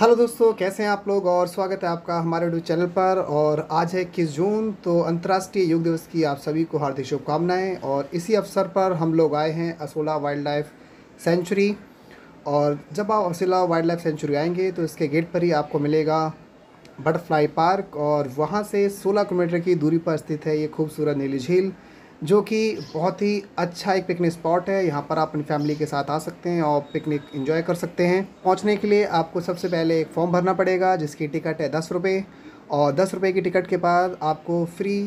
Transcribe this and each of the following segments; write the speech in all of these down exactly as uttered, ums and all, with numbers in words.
Hello दोस्तों, कैसे हैं आप लोग और स्वागत है आपका हमारे यूट्यूब चैनल पर। और आज है इक्कीस जून, तो अंतर्राष्ट्रीय योग दिवस की आप सभी को हार्दिक शुभकामनाएं। और इसी अवसर पर हम लोग आए हैं असोला वाइल्ड लाइफ सेंचुरी। और जब आप असोला वाइल्ड लाइफ सेंचुरी आएंगे तो इसके गेट पर ही आपको मिलेगा बटरफ्लाई पार्क, और वहाँ से सोलह किलोमीटर की दूरी पर स्थित है ये खूबसूरत नीली झील, जो कि बहुत ही अच्छा एक पिकनिक स्पॉट है। यहाँ पर आप अपनी फैमिली के साथ आ सकते हैं और पिकनिक एंजॉय कर सकते हैं। पहुँचने के लिए आपको सबसे पहले एक फॉर्म भरना पड़ेगा, जिसकी टिकट है दस रुपये, और दस रुपये की टिकट के बाद आपको फ्री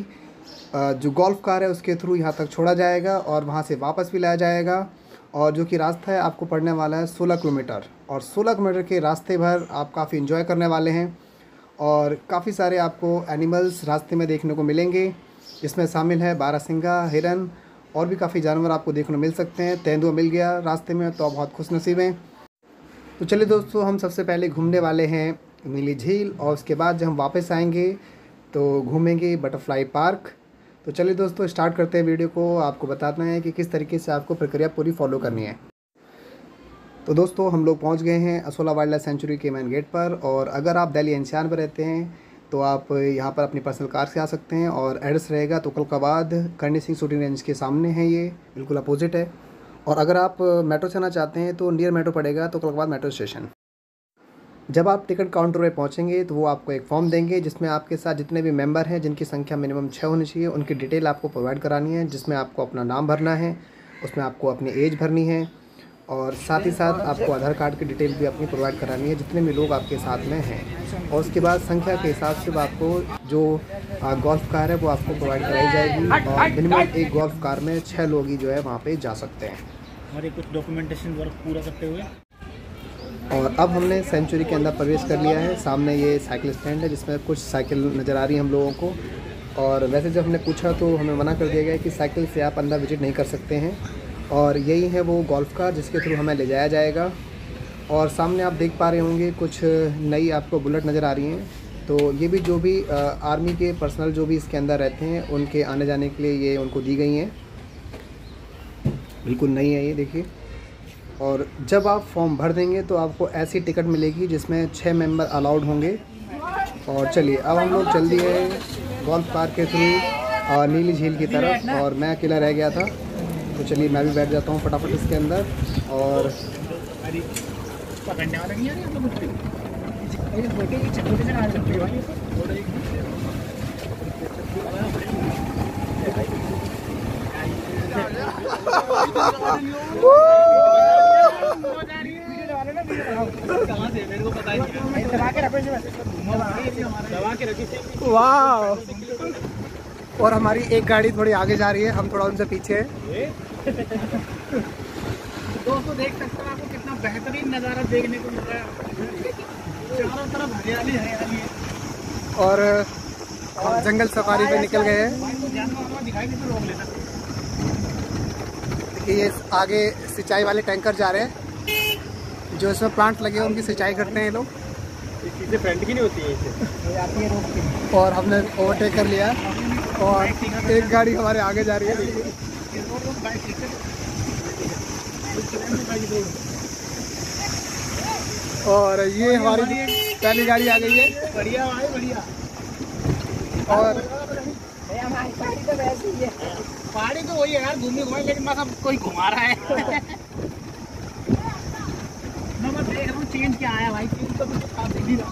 जो गोल्फ कार है उसके थ्रू यहाँ तक छोड़ा जाएगा और वहाँ से वापस भी लाया जाएगा। और जो कि रास्ता है आपको पड़ने वाला है सोलह किलोमीटर, और सोलह किलोमीटर के रास्ते भर आप काफ़ी इन्जॉय करने वाले हैं। और काफ़ी सारे आपको एनिमल्स रास्ते में देखने को मिलेंगे, इसमें शामिल है बारहसिंगा, हिरन और भी काफ़ी जानवर आपको देखने मिल सकते हैं। तेंदुआ मिल गया रास्ते में तो बहुत खुशनसीब हैं। तो चलिए दोस्तों, हम सबसे पहले घूमने वाले हैं नीली झील, और उसके बाद जब हम वापस आएंगे तो घूमेंगे बटरफ्लाई पार्क। तो चलिए दोस्तों, स्टार्ट करते हैं वीडियो को। आपको बताना है कि किस तरीके से आपको प्रक्रिया पूरी फॉलो करनी है। तो दोस्तों, हम लोग पहुँच गए हैं असोला वाइल्ड लाइफ सेंचुरी के मेन गेट पर। और अगर आप दिल्ली एनसीआर में रहते हैं तो आप यहाँ पर अपनी पर्सनल कार से आ सकते हैं, और एड्रेस रहेगा तुगलकाबाद करणी सिंह शूटिंग रेंज के सामने है, ये बिल्कुल अपोजिट है। और अगर आप मेट्रो से आना चाहते हैं तो नियर मेट्रो पड़ेगा तुगलकाबाद मेट्रो स्टेशन। जब आप टिकट काउंटर पर पहुँचेंगे तो वो आपको एक फॉर्म देंगे, जिसमें आपके साथ जितने भी मेंबर हैं जिनकी संख्या मिनिमम छः होनी चाहिए, उनकी डिटेल आपको प्रोवाइड करानी है, जिसमें आपको अपना नाम भरना है, उसमें आपको अपनी एज भरनी है, और साथ ही साथ आपको आधार कार्ड की डिटेल भी अपनी प्रोवाइड करानी है जितने भी लोग आपके साथ में हैं। और उसके बाद संख्या के हिसाब से आपको जो गोल्फ कार है वो आपको प्रोवाइड कराई जाएगी, और मिनिमम एक गोल्फ कार में छः लोग ही जो है वहाँ पे जा सकते हैं। हमारे कुछ डॉक्यूमेंटेशन वर्क पूरा करते हुए और अब हमने सेंचुरी के अंदर प्रवेश कर लिया है। सामने ये साइकिल स्टैंड है जिसमें कुछ साइकिल नज़र आ रही है हम लोगों को। और वैसे जब हमने पूछा तो हमें मना कर दिया गया कि साइकिल से आप अंदर विजिट नहीं कर सकते हैं। और यही है वो गोल्फ कार जिसके थ्रू हमें ले जाया जाएगा। और सामने आप देख पा रहे होंगे कुछ नई आपको बुलेट नज़र आ रही हैं, तो ये भी जो भी आ, आर्मी के पर्सनल जो भी इसके अंदर रहते हैं उनके आने जाने के लिए ये उनको दी गई हैं, बिल्कुल नई है ये, देखिए। और जब आप फॉर्म भर देंगे तो आपको ऐसी टिकट मिलेगी जिसमें छः मेंबर अलाउड होंगे। और चलिए अब हम लोग चल दिए गोल्फ कार के थ्रू और नीली झील की तरफ, और मैं अकेला रह गया था तो चलिए मैं भी बैठ जाता हूँ फटाफट इसके अंदर। और वाह, और हमारी एक गाड़ी थोड़ी आगे जा रही है, हम थोड़ा उनसे पीछे हैं। दोस्तों देख सकते हैं आपको कितना बेहतरीन नज़ारा देखने को मिल रहा है, चारों तरफ हरियाली हरियाली है। और, और जंगल सफारी पे निकल गए हैं। ये आगे सिंचाई वाले टैंकर जा रहे हैं, जो इसमें प्लांट लगे हैं उनकी सिंचाई करते हैं ये लोग। चीज़ें फ्रेंड की नहीं होती है। और हमने ओवरटेक कर लिया और एक गाड़ी हमारे आगे जा रही है। और ये हमारी पहली गाड़ी आ गई है। बढ़िया भाई, बढ़िया। और पहाड़ी तो वही है यार, घूमी घुमाई, लेकिन मैं सब कोई घुमा रहा है। मैं देख रहा हूँ चेंज क्या आया भाई, चेंज तो मुझे खा देख ही रहा।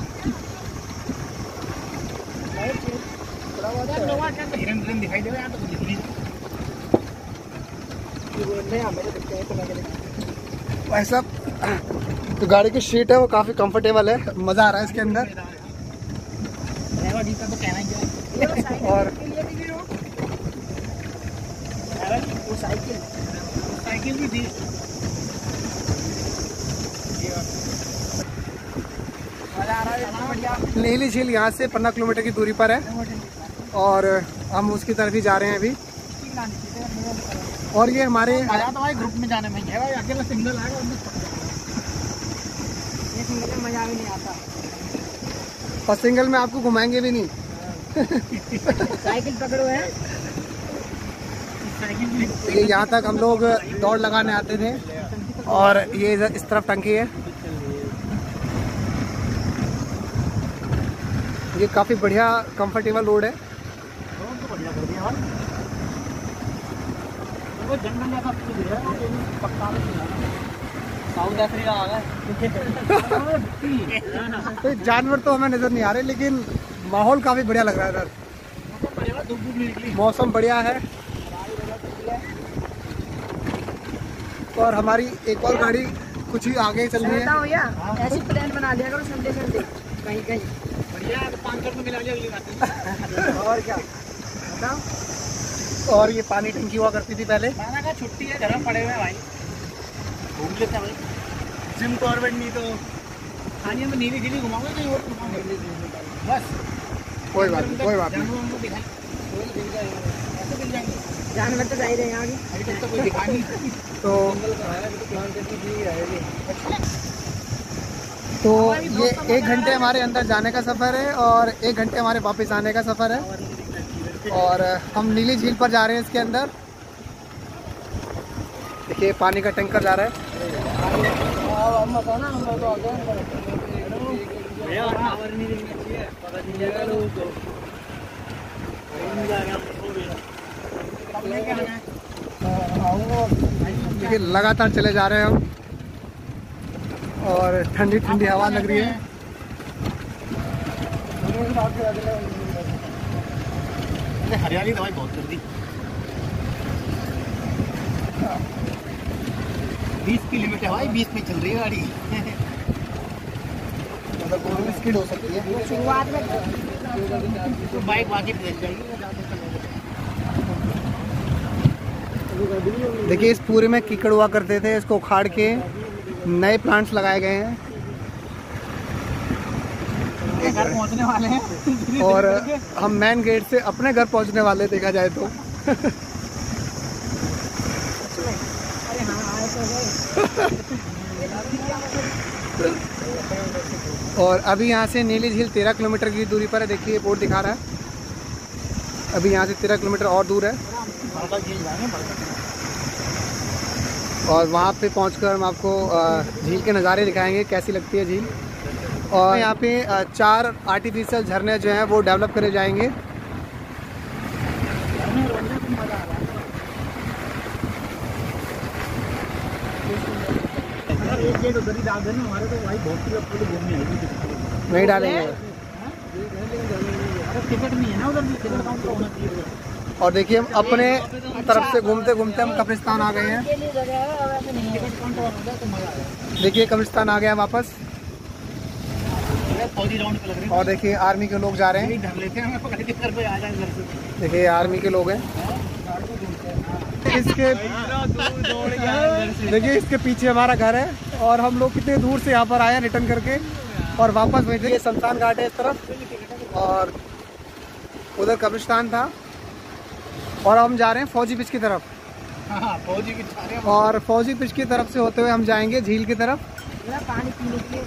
वैसा तो गाड़ी की सीट है वो काफी कंफर्टेबल है, मजा आ रहा है इसके अंदर। और साइकिल भी दी। नीली झील यहाँ से पंद्रह किलोमीटर की दूरी पर है और हम उसकी तरफ ही जा रहे हैं अभी। और ये हमारे ग्रुप में जाने में है, अकेला सिंगल आएगा ये सिंगल में मजा भी नहीं आता, और सिंगल में आपको घुमाएंगे भी नहीं। साइकिल पकड़ो है। ये यहाँ तक हम लोग दौड़ लगाने आते थे, और ये इस तरफ टंकी है। ये काफ़ी बढ़िया कंफर्टेबल रोड है। तो जानवर तो हमें नज़र नहीं आ रहे, लेकिन माहौल काफ़ी बढ़िया लग रहा है इधर, मौसम बढ़िया है। और हमारी एक और गाड़ी कुछ ही आगे चल रही है। ऐसी प्लान बना लिया करो संडे संडे कहीं कहीं। बढ़िया पाँच सौ तो मिला लिया अगली बार। और क्या बताओ। और ये पानी टंकी हुआ करती थी पहले। पानी का छुट्टी है, घर में पड़े हुए हैं भाई, घूम लेते हैं भाई। जिम कॉर्बेट नहीं तो खाने में नीली गिली घुमाओगे कहीं और घुमाओगे बस। कोई बात नहीं, कोई बात नहीं, ऐसे मिल जाएंगे जानवर तो जाहिर है यहाँ की। तो कोई दिखा नहीं तो तो ये एक घंटे हमारे अंदर जाने का सफ़र है और एक घंटे हमारे वापस आने का सफ़र है। और हम नीली झील पर जा रहे हैं। इसके अंदर देखिए पानी का टैंकर जा रहा है। लगातार चले जा रहे हैं हम और ठंडी ठंडी हवा लग रही है। हरियाली दवाई बहुत कर दी। बीस की लिमिट है भाई, बीस में चल रही है गाड़ी। मतलब स्किड हो सकती है शुरुआत में, बाइक बाकी पहुंच जाएगी। देखिए इस पूरे में कीकड़ हुआ करते थे, इसको उखाड़ के नए प्लांट्स लगाए गए हैं। घर पहुंचने वाले हैं और हम मेन गेट से अपने घर पहुंचने वाले देखा जाए तो। और अभी यहाँ से नीली झील तेरह किलोमीटर की दूरी पर है। देखिए बोर्ड दिखा रहा है अभी यहाँ से तेरह किलोमीटर और दूर है। और वहाँ पे पहुंचकर हम आपको झील के नज़ारे दिखाएंगे कैसी लगती है झील। और यहाँ पे चार आर्टिफिशियल झरने जो हैं वो डेवलप करे जाएंगे। नहीं डालेंगे और देखिए हम अपने तरफ से घूमते घूमते हम कब्रिस्तान आ गए हैं। देखिए कब्रिस्तान आ गया वापस। और देखिए आर्मी के लोग जा रहे हैं। देखिए आर्मी के लोग हैं। इसके देखिए इसके पीछे हमारा घर है और हम लोग कितने दूर से यहाँ पर आए रिटर्न करके और वापस भेजे। शमशान घाट है इस तरफ और उधर कब्रिस्तान था। और हम जा रहे हैं फौजी पिच की तरफ। हाँ, फौजी पिच जा रहे हैं। और फौजी पिच की तरफ से होते हुए हम जाएंगे झील की तरफ। पानी पीने के लिए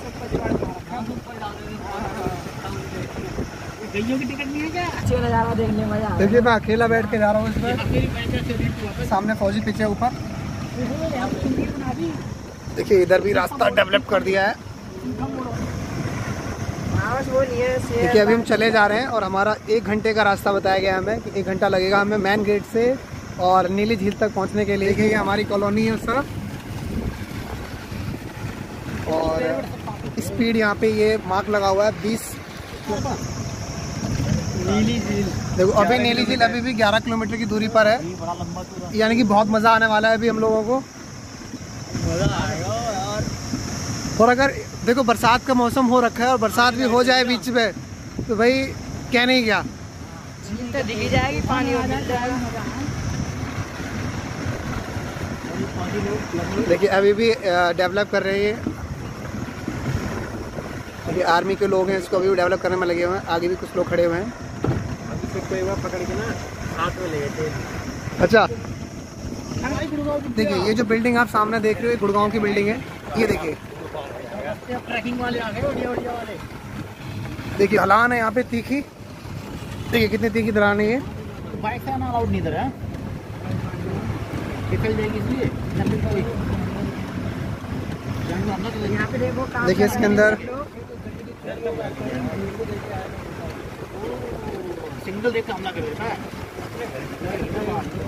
गैयों की टिकट नहीं है क्या? अच्छा नज़ारा देखने मजा। देखिए मैं अकेला बैठ के जा रहा हूँ इसमें। सामने फौजी पिच है ऊपर। देखिए इधर भी रास्ता डेवलप कर दिया है। देखिए अभी हम चले जा रहे हैं और हमारा एक घंटे का रास्ता बताया गया हमें कि एक घंटा लगेगा हमें मेन गेट से और नीली झील तक पहुंचने के लिए। देखिए हमारी कॉलोनी है उस तरफ। और स्पीड यहाँ पे ये मार्क लगा हुआ है बीस। नीली झील देखो अभी नीली झील अभी भी ग्यारह किलोमीटर की दूरी पर है, यानी कि बहुत मज़ा आने वाला है अभी हम लोगों को। और अगर देखो बरसात का मौसम हो रखा है और बरसात भी हो जाए बीच में तो भाई क्या नहीं क्या झील तो दिखी जाएगी। पानी देखिए अभी भी डेवलप कर रही है। अभी आर्मी के लोग हैं, इसको अभी भी डेवलप करने में लगे हुए हैं। आगे भी कुछ लोग खड़े हुए हैं। अच्छा देखिए ये जो बिल्डिंग आप सामने देख रहे हो गुड़गांव की बिल्डिंग है। ये देखिए ट्रैकिंग वाले आ गए, ओडिया ओडिया वाले। देखिए ढलान है यहाँ पे तीखी। देखिए कितनी तीखी ढलान है। बाइक से आना अलाउड नहीं इधर है, निकल जाएगी इसलिए। देखिए इसके अंदर सिंगल देख के हमला कर देता है।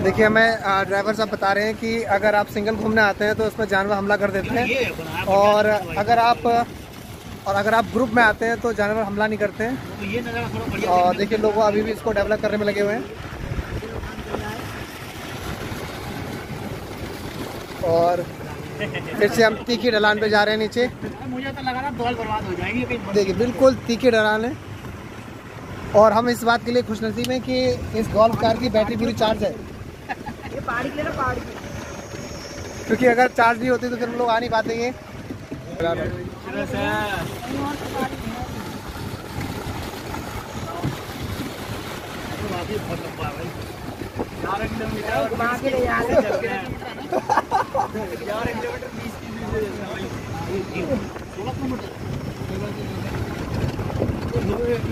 देखिए हमें ड्राइवर साहब बता रहे हैं कि अगर आप सिंगल घूमने आते हैं तो उसमें जानवर हमला कर देते हैं, और अगर आप और अगर आप ग्रुप में आते हैं तो जानवर हमला नहीं करते हैं। और देखिए लोग अभी भी इसको डेवलप करने में लगे हुए हैं। और फिर से हम तीखी ढलान पे जा रहे हैं नीचे। मुझे तो लगा था दौड़ बर्बाद हो जाएगी। देखिए बिल्कुल तीखी ढलान है, और हम इस बात के लिए खुशनसीब हैं कि इस गोल्फ कार की बैटरी पूरी चार्ज है, क्योंकि अगर चार्ज नहीं होती तो फिर हम लोग आ नहीं पाते। ये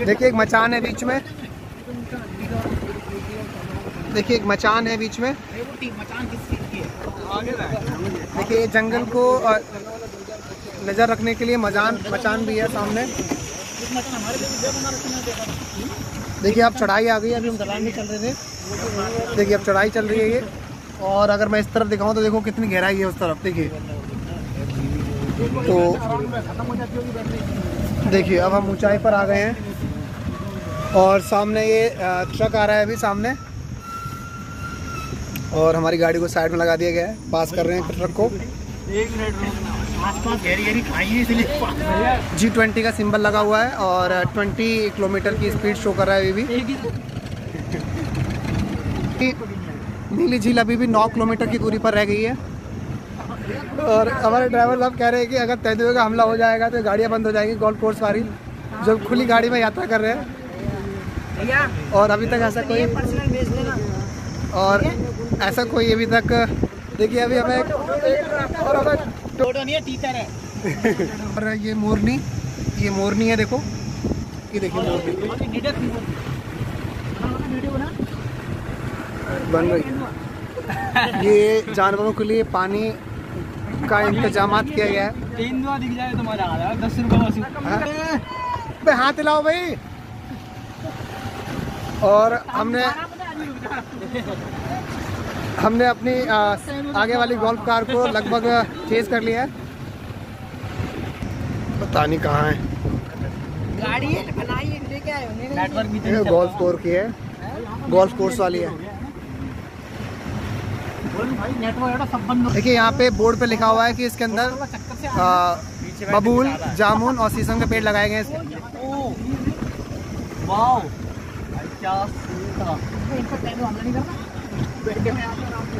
देखिए एक मचान है बीच में, देखिए एक मचान है बीच में। देखिए जंगल को नजर रखने के लिए मचान मचान भी है सामने। देखिए अब चढ़ाई आ गई, अभी हम ढलान में चल रहे थे। देखिए अब चढ़ाई चल रही है ये, और अगर मैं इस तरफ दिखाऊं तो देखो कितनी गहराई है उस तरफ। देखिए तो देखिए अब हम ऊंचाई पर आ गए हैं, और सामने ये ट्रक आ रहा है अभी सामने, और हमारी गाड़ी को साइड में लगा दिया गया है। पास कर रहे हैं ट्रक को। जी ट्वेंटी का सिंबल लगा हुआ है, और ट्वेंटी किलोमीटर की स्पीड शो कर रहा है अभी भी। नीली झील अभी भी नौ किलोमीटर की दूरी पर रह गई है, और हमारे ड्राइवर साहब कह रहे हैं कि अगर तेंदुए का हमला हो जाएगा तो गाड़ियाँ बंद हो जाएंगी। गोल्फ कोर्स वाली जो खुली गाड़ी में यात्रा कर रहे हैं, और अभी तक ऐसा कोई और ऐसा कोई अभी तक देखिए अभी हमें और हमें ये मोरनी ये मोरनी है। देखो ये देखिए मोरनी बन रही। ये जानवरों के लिए पानी का इंतजाम किया गया है। तेंदुआ दिख जाए तो मजा आ रहा है। दस रुपये हाथ लाओ भाई। और हमने हमने अपनी आगे वाली गोल्फ कार को लगभग चेज कर लिया है। पता नहीं कहाँ है गाड़ी है। गोल्फ कोर्स की है, गोल्फ कोर्स वाली है। देखिए यहाँ पे बोर्ड पे लिखा हुआ है कि इसके अंदर बबूल, जामुन और शीशम के पेड़ लगाए गए हैं।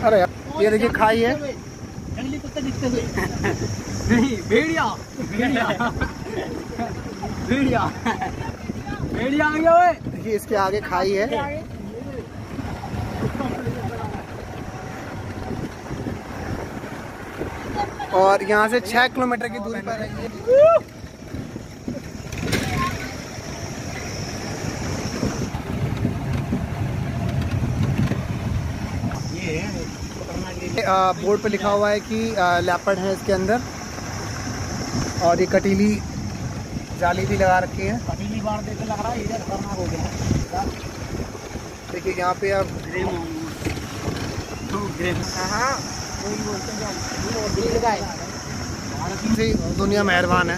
अरे ये देखिए खाई है। देखिए इसके आगे खाई है। और यहाँ से छह किलोमीटर की दूरी पर बोर्ड पे लिखा हुआ है कि लेपर्ड है इसके अंदर, और ये कटीली जाली भी लगा रखी है। कटीली बार देख लग रहा है इधर खतरनाक हो गया। देखिए यहाँ पे अब दुनिया मेहरबान है।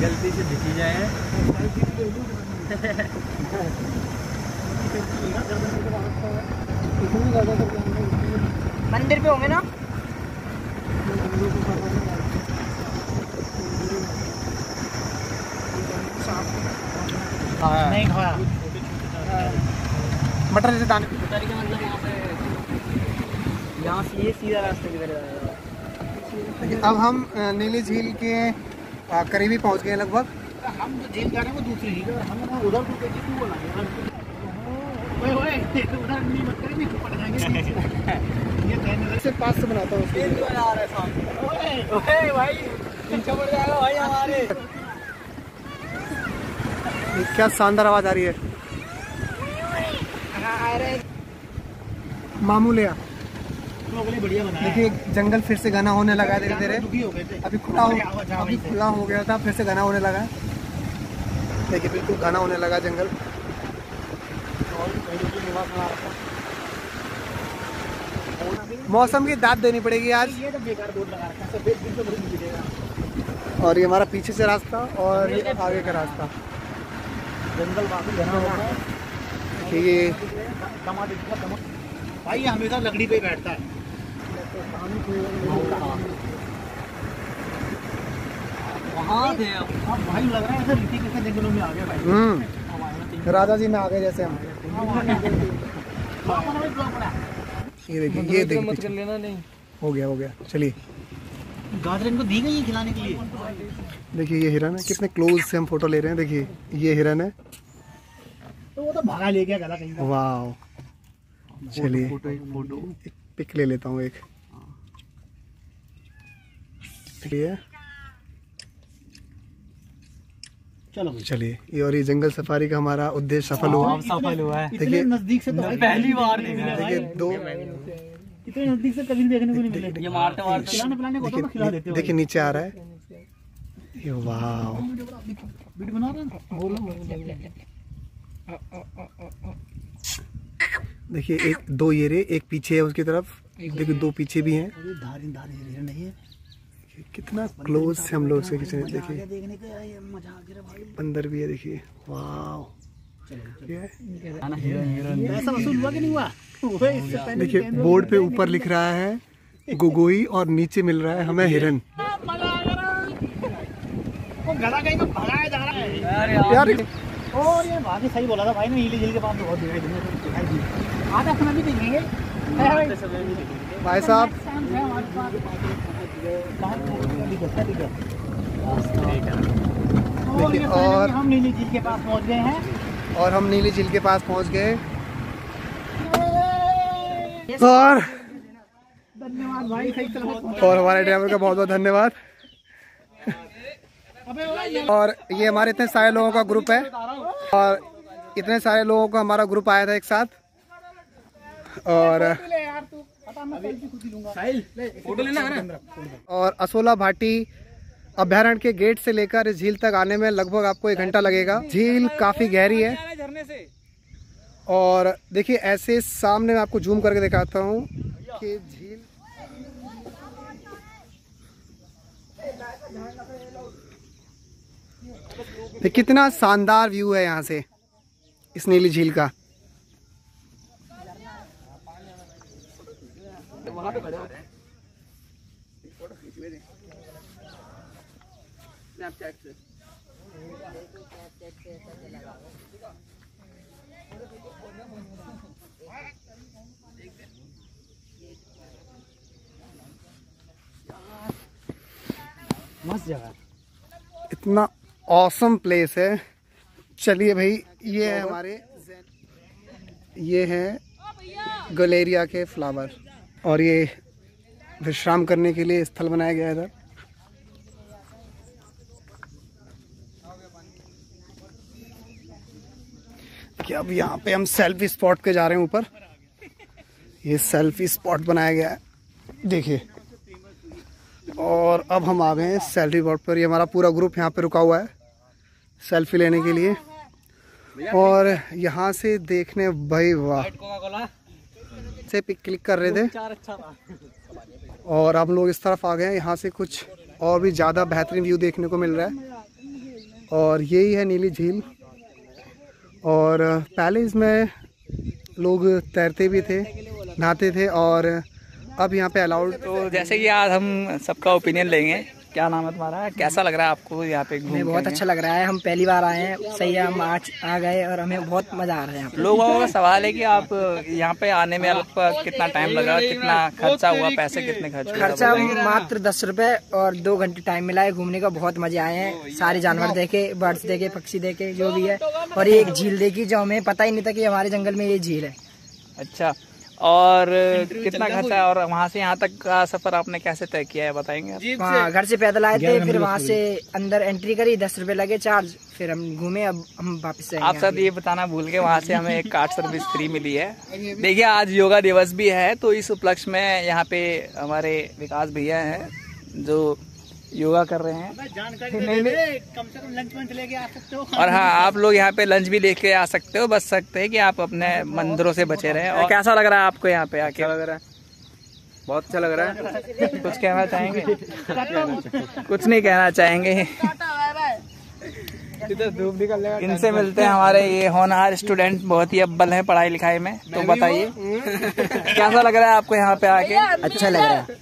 जल्दी से दिखी जाए। मंदिर पे होंगे ना। नहीं खाया मटर जैसे दाने। मतलब यहाँ से यहाँ से ये सीधा रास्ते की तरफ। अब हम नीली झील के करीब ही पहुँच गए लगभग। हम जो झील जा रहे हैं वो दूसरी झील है। हम उधर तो कैसे क्यों बोला ओए ओए उधर नहीं मत करेंगे तो पड़ जाएंगे। ये कैमरे से पास से बनाता हूँ उसके लिए आ रहा है सामने। ओए ओए भाई पीछे पड़ जाएगा भाई हमारे। क्या शानदार आवाज आ रही है। मामू लिया देखिए जंगल फिर से घना होने लगा है धीरे धीरे। अभी खुला हो अभी खुला हो गया था, फिर से घना होने लगा है। देखिए बिल्कुल घना होने लगा जंगल। मौसम की दाद देनी पड़ेगी आज। ये तो बेकार बोर्ड लगा रखा है, सब बीच में भूल जाएगा। और ये हमारा पीछे से रास्ता और ये आगे का रास्ता। जंगल काफी घना हो रहा है। ये भाई हमेशा लकड़ी पे बैठता है। वहाँ थे अब भाई, लग रहा है ऐसे रीति कैसे जंगलों में आ गए भाई। हम्म, राजा जी में आ गए जैसे हम। ये देखिए ये देखिए मत कर लेना। नहीं हो गया हो गया। चलिए गाजर इनको दी गई है खिलाने के लिए। देखिए ये हिरन है, कितने क्लोज से हम फोटो ले रहे हैं। देखिए ये हिरन है, तो वो तो भागा ले गया गला कहीं का। वाह, चलिए फोटो फोटो पिक ले लेता हूँ एक। ठीक है चलिए। ये और ये जंगल सफारी का हमारा उद्देश्य सफल हुआ सफल हुआ है। देखिए नजदीक से तो पहली बार देख रहे हैं। देखिए दो इतने नजदीक से कभी देखने को नहीं मिले। ये मारते मारते खिलाने पिलाने को तो खिला देते हो। देखिए नीचे आ रहा है ये। वाओ, वीडियो बना रहे हैं। बोलो। देखिए एक दो ये रे, एक पीछे है उसकी तरफ। देखिए दो पीछे भी हैं। धारी धारी नहीं है। कितना क्लोज से हम लोग से खींचने। देखिए बंदर भी है। देखिए वाह, देखिए बोर्ड पे ऊपर लिख रहा है गोगोई और नीचे मिल रहा है हमें हिरन। और ये भाभी सही बोला था भाई ने, नीली झील के पास बहुत दिखाई देंगे। आधा समय भी दिखेंगे भाई साहब। देखिए और हम नीली झील के पास पहुंच गए हैं और हम नीली झील के पास पहुंच गए। और धन्यवाद भाई, सही सलामत। और हमारे ड्राइवर का बहुत बहुत धन्यवाद। और ये हमारे इतने सारे लोगों का ग्रुप है और इतने सारे लोगों का हमारा ग्रुप आया था एक साथ। और और असोला भाटी अभ्यारण्य के गेट से लेकर इस झील तक आने में लगभग आपको एक घंटा लगेगा। झील काफी गहरी है। और देखिए ऐसे सामने मैं आपको जूम करके दिखाता हूँ कि झील। देखिए कितना शानदार व्यू है यहाँ से इस नीली झील का। इतना ऑसम प्लेस है। चलिए भाई, ये है हमारे, ये है गलेरिया के फ्लावर और ये विश्राम करने के लिए स्थल बनाया गया है इधर। कि अब यहाँ पे हम सेल्फी स्पॉट के जा रहे हैं ऊपर। ये सेल्फी स्पॉट बनाया गया है देखिए। और अब हम आ गए हैं सेल्फी स्पॉट पर। ये हमारा पूरा ग्रुप यहाँ पे रुका हुआ है सेल्फी लेने के लिए। और यहाँ से देखने, भाई वाह, से पिक क्लिक कर रहे थे। और हम लोग इस तरफ आ गए हैं। यहाँ से कुछ और भी ज़्यादा बेहतरीन व्यू देखने को मिल रहा है। और यही है नीली झील। और पहले इसमें लोग तैरते भी थे, नहाते थे, और अब यहाँ पे अलाउड। तो जैसे कि आज हम सबका ओपिनियन लेंगे। क्या नाम है तुम्हारा? कैसा लग रहा है आपको यहाँ पे घूमने? बहुत अच्छा लग रहा है। हम पहली बार आए हैं। सही है, हम आज आ गए और हमें बहुत मजा आ रहा है यहाँ पे। लोगों का सवाल है कि आप यहाँ पे आने में आपको कितना टाइम लगा, कितना खर्चा हुआ, पैसे कितने खर्च हुए? खर्चा मात्र दस रुपए और दो घंटे टाइम मिला है घूमने का। बहुत मजे आए हैं। सारे जानवर देखे, बर्ड्स देखे, पक्षी देखे, जो भी है। और एक झील देखी जो हमें पता ही नहीं था कि हमारे जंगल में ये झील है। अच्छा, और कितना खर्चा है और वहाँ से यहाँ तक का सफर आपने कैसे तय किया है, बताएंगे? हाँ, घर से पैदल आए थे, फिर वहाँ से अंदर एंट्री करी, दस रुपए लगे चार्ज, फिर हम घूमे, अब हम वापस आएंगे। आप सब ये बताना भूल के वहाँ से हमें एक कार्ट सर्विस फ्री मिली है। देखिए आज योगा दिवस भी है, तो इस उपलक्ष्य में यहाँ पे हमारे विकास भैया हैं जो योगा कर रहे हैं। जानकारी नहीं, नहीं। कम से कम लंच मंच लेके आ सकते हो। और हाँ, आप लोग यहाँ पे लंच भी लेके आ सकते हो, बस सकते है कि आप अपने मंदिरों से बचे रहे। और कैसा लग रहा है आपको यहाँ पे आके? लग रहा है बहुत अच्छा लग रहा है। कुछ कहना चाहेंगे? कुछ नहीं कहना चाहेंगे। इनसे मिलते हैं, हमारे ये होनहार स्टूडेंट बहुत ही अब्बल हैं पढ़ाई लिखाई में। तो बताइए कैसा लग रहा है आपको यहाँ पे आके? अच्छा लग रहा है।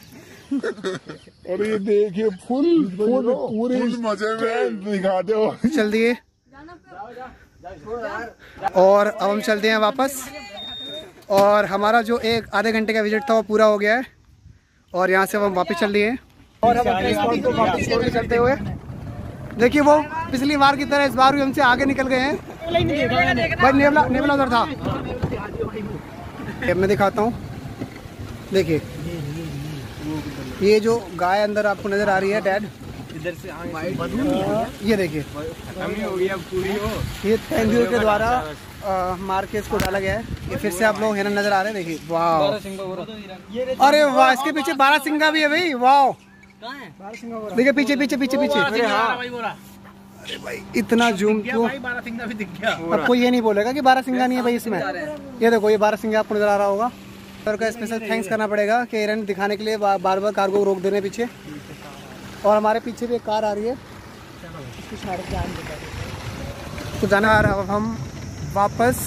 अरे देखिए फुल फुल पूरे मजे में दिखा दो। चल दिए और अब हम चलते हैं वापस। और हमारा जो एक आधे घंटे का विजिट था वो पूरा हो गया है और यहाँ से हम वापस चल दिए। और हम अपने स्पॉट को वापस लेकर चलते हुए, देखिए वो पिछली बार की तरह इस बार भी हमसे आगे निकल गए हैं। भाई नेवला नेवला उधर था, मैं दिखाता हूँ। देखिए ये जो गाय अंदर आपको नजर आ रही है डैड, इधर से ये देखिए ये तेंदुए के द्वारा मार के इसको डाला गया है। ये फिर से आप लोग है ना नजर आ रहे हैं। देखिए वाह, अरे वाह, इसके पीछे बारह सिंगा भी है भाई। वाह देखिए पीछे पीछे पीछे पीछे। अरे भाई इतना जूम तो अब कोई ये नहीं बोलेगा कि बारह सिंगा नहीं है भाई इसमें। ये देखो ये बारह सिंगा आपको नजर आ रहा होगा। सर का स्पेशल थैंक्स करना पड़ेगा कि एरन दिखाने के लिए बार बार कार को रोक देने पीछे। और हमारे पीछे भी एक कार आ रही है। तो जाना अब हम वापस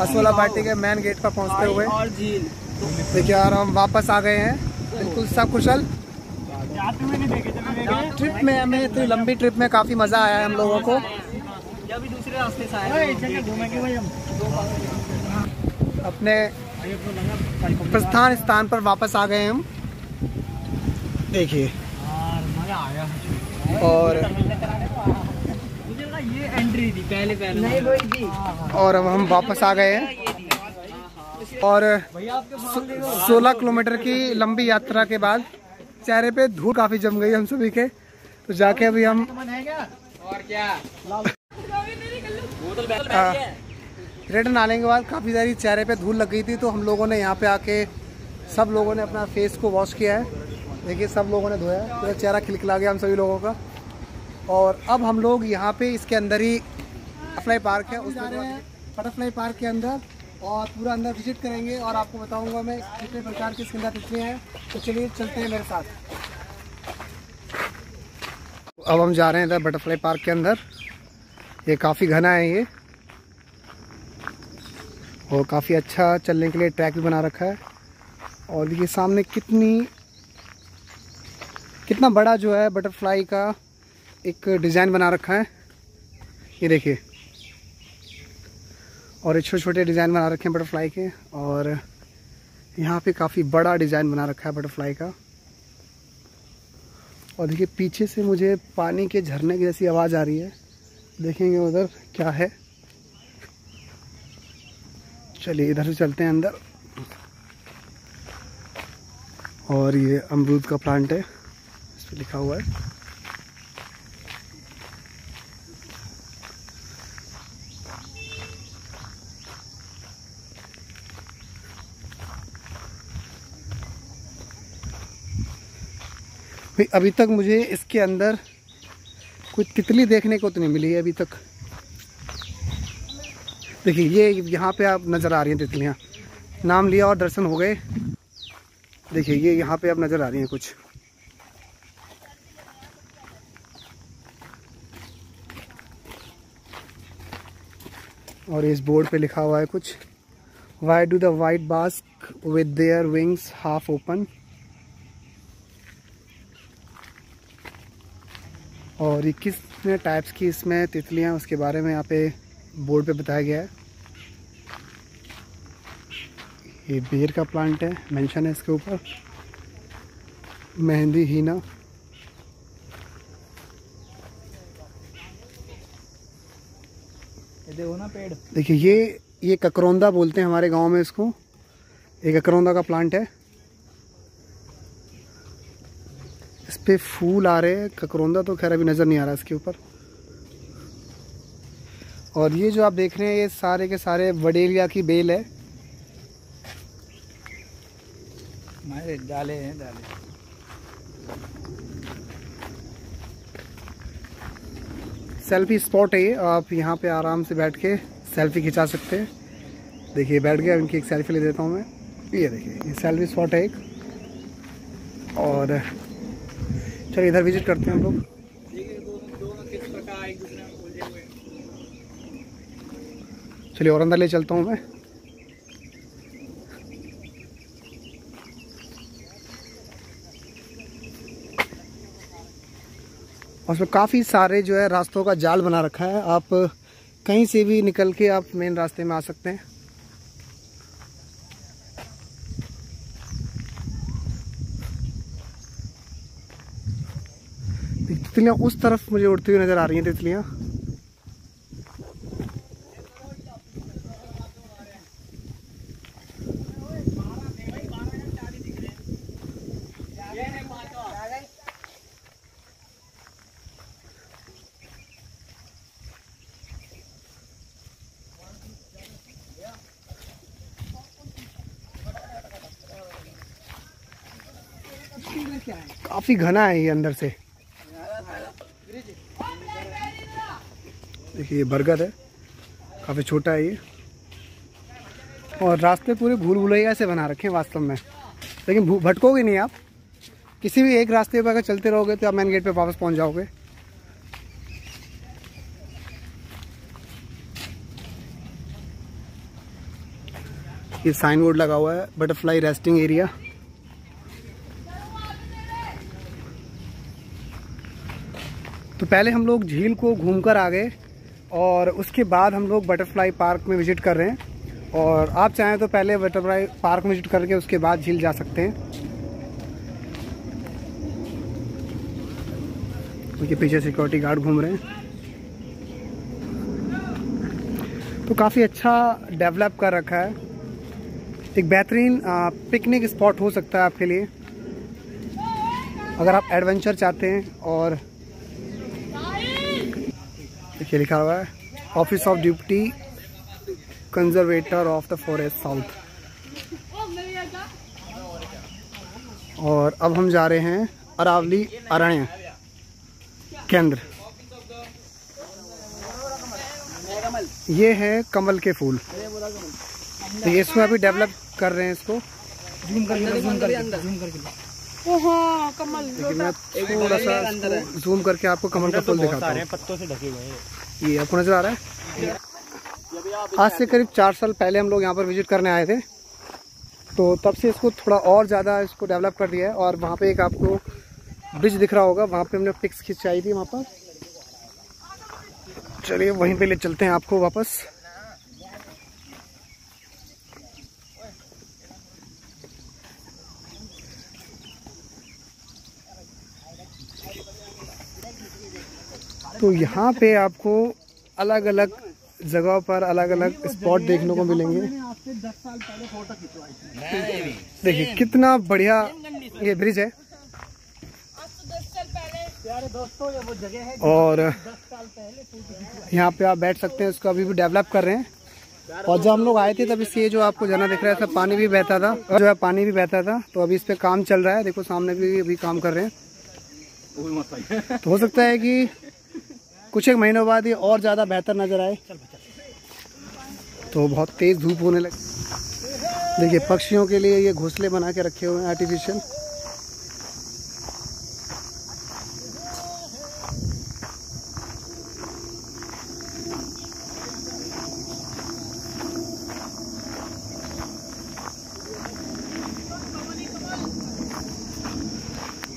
असोला पार्टी के मेन गेट पर पहुँचते हुए, देखिए यार हम वापस आ गए हैं बिल्कुल सब कुशल। ट्रिप में हमें इतनी लंबी ट्रिप में काफ़ी मज़ा आया है हम लोगों को। अपने प्रस्थान स्थान पर वापस आ गए हम, देखिए। और ये एंट्री थी पहले पहले और अब हम वापस आ गए हैं। और सोलह किलोमीटर की लंबी यात्रा के बाद चेहरे पे धूल काफी जम गई हम सभी के। तो जाके अभी हम और क्या रिटर्न आने के बाद काफ़ी सारी चेहरे पे धूल लग गई थी, तो हम लोगों ने यहाँ पे आके सब लोगों ने अपना फेस को वॉश किया है। देखिए सब लोगों ने धोया, पूरा चेहरा खिलखिला गया हम सभी लोगों का। और अब हम लोग यहाँ पे इसके अंदर ही बटरफ्लाई पार्क है, उस बटरफ्लाई पार्क के अंदर और पूरा अंदर विजिट करेंगे और आपको बताऊंगा मैं कितने प्रकार की इसके अंदर तितलियाँ हैं। तो चलिए चलते हैं मेरे साथ। अब हम जा रहे हैं इधर बटरफ्लाई पार्क के अंदर। ये काफ़ी घना है ये और काफ़ी अच्छा चलने के लिए ट्रैक भी बना रखा है। और ये सामने कितनी कितना बड़ा जो है बटरफ्लाई का एक डिज़ाइन बना रखा है, ये देखिए। और ये छोटे छोटे डिज़ाइन बना रखे हैं बटरफ्लाई के। और यहाँ पे काफ़ी बड़ा डिज़ाइन बना रखा है बटरफ्लाई का। और देखिए पीछे से मुझे पानी के झरने की जैसी आवाज़ आ रही है, देखेंगे उधर क्या है। चलिए इधर से चलते हैं अंदर। और ये अमरूद का प्लांट है, इस पर लिखा हुआ है। अभी तक मुझे इसके अंदर कोई तितली देखने को तो नहीं मिली है अभी तक। देखिए ये यहाँ पे आप नज़र आ रही हैं तितलियाँ, नाम लिया और दर्शन हो गए। देखिए ये यहाँ पे आप नज़र आ रही हैं कुछ। और इस बोर्ड पे लिखा हुआ है कुछ, why do the white bask with their wings half open. और ये कितने टाइप्स की इसमें तितलियाँ उसके बारे में यहाँ पे बोर्ड पे बताया गया है। ये बेर का प्लांट है, मेंशन है इसके ऊपर। मेहंदी हीना, ये देखो ना पेड़। देखिए ये ये ककरौंदा बोलते हैं हमारे गांव में इसको। ये ककरौंदा का प्लांट है, इस पे फूल आ रहे हैं। ककरौंदा तो खैर अभी नज़र नहीं आ रहा इसके ऊपर। और ये जो आप देख रहे हैं ये सारे के सारे वडेलिया की बेल है। हमारे डाले हैं डाले। सेल्फी स्पॉट है ये, आप यहाँ पे आराम से बैठ के सेल्फी खिंचा सकते हैं। देखिए बैठ गया, इनकी एक सेल्फी ले देता हूँ मैं। ये देखिए ये सेल्फी स्पॉट है एक। और चलिए इधर विजिट करते हैं हम लोग। चलिए और अंदर ले चलता हूँ मैं। और उसमें काफ़ी सारे जो है रास्तों का जाल बना रखा है, आप कहीं से भी निकल के आप मेन रास्ते में आ सकते हैं। तितलियाँ उस तरफ मुझे उड़ती हुई नज़र आ रही हैं। तितलियाँ काफी घना है ये अंदर से। देखिए ये बरगद है, काफी छोटा है ये। और रास्ते पूरे भूल भुलैया से बना रखे हैं वास्तव में, लेकिन भटकोगे नहीं आप। किसी भी एक रास्ते पर अगर चलते रहोगे तो आप मेन गेट पे वापस पहुंच जाओगे। ये साइन बोर्ड लगा हुआ है, बटरफ्लाई रेस्टिंग एरिया। तो पहले हम लोग झील को घूमकर आ गए और उसके बाद हम लोग बटरफ्लाई पार्क में विज़िट कर रहे हैं। और आप चाहें तो पहले बटरफ्लाई पार्क में विज़िट करके उसके बाद झील जा सकते हैं। उनके पीछे सिक्योरिटी गार्ड घूम रहे हैं। तो काफ़ी अच्छा डेवलप कर रखा है, एक बेहतरीन पिकनिक स्पॉट हो सकता है आपके लिए अगर आप एडवेंचर चाहते हैं। और देखिए लिखा हुआ है office of deputy conservator of the forest south. और अब हम जा रहे हैं अरावली अरण्य केंद्र। ये है कमल के फूल, तो ये इसमें अभी डेवलप कर रहे हैं इसको। जूम करके जूम करके जूम करके ओह कमल, थोड़ा सा जूम करके आपको कमल का फूल तो दिखाता हूं। पत्तों से ढके हुए हैं ये, आपको नजर आ रहा है। आज से करीब चार साल पहले हम लोग यहाँ पर विजिट करने आए थे, तो तब से इसको थोड़ा और ज़्यादा इसको डेवलप कर दिया है। और वहाँ पे एक आपको ब्रिज दिख रहा होगा, वहाँ पे हमने पिक्स खिंचाई थी वहाँ पर। चलिए वहीं पर ले चलते हैं आपको वापस। तो यहाँ पे आपको अलग अलग जगह पर अलग अलग स्पॉट देखने को मिलेंगे। देखिए कितना बढ़िया ये ब्रिज है। और यहाँ पे आप बैठ सकते हैं, इसको अभी भी डेवलप कर रहे हैं। और जब हम लोग आए थे तब इससे जो आपको झरना दिख रहा है इसमें पानी भी बहता था, जो है पानी भी बहता था। तो अभी इस पर काम चल रहा है, देखो सामने भी अभी काम कर रहे हैं। तो हो सकता है कि कुछ एक महीनों बाद ये और ज़्यादा बेहतर नज़र आए। तो बहुत तेज़ धूप होने लगी। देखिए पक्षियों के लिए ये घोंसले बना के रखे हुए हैं आर्टिफिशियल।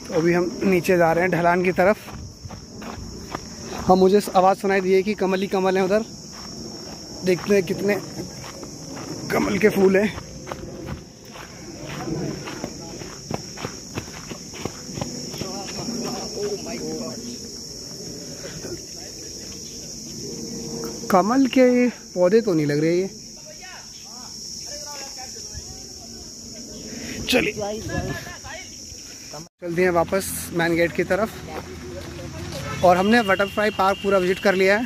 तो अभी हम नीचे जा रहे हैं ढलान की तरफ। हाँ मुझे आवाज़ सुनाई दी है कि कमल ही कमल है उधर। देखते हैं कितने कमल के फूल हैं। कमल के पौधे तो नहीं लग रहे ये। चलिए चलते हैं वापस मेन गेट की तरफ। और हमने बटरफ्लाई पार्क पूरा विजिट कर लिया है।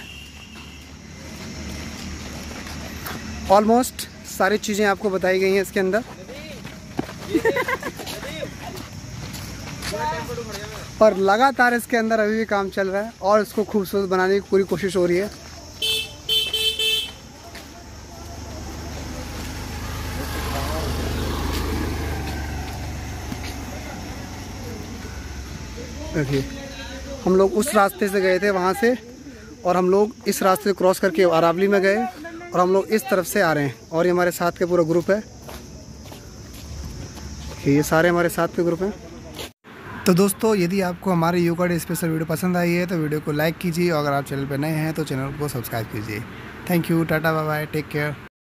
ऑलमोस्ट सारी चीज़ें आपको बताई गई हैं इसके अंदर। और लगातार इसके अंदर अभी भी काम चल रहा है और इसको खूबसूरत बनाने की पूरी कोशिश हो रही है। देखिए हम लोग उस रास्ते से गए थे वहाँ से, और हम लोग इस रास्ते से क्रॉस करके अरावली में गए और हम लोग इस तरफ से आ रहे हैं। और ये हमारे साथ के पूरा ग्रुप है, ये सारे हमारे साथ के ग्रुप हैं। तो दोस्तों यदि आपको हमारे योगा डे स्पेशल वीडियो पसंद आई है तो वीडियो को लाइक कीजिए, और अगर आप चैनल पर नए हैं तो चैनल को सब्सक्राइब कीजिए। Thank you, tata, bye bye, take care.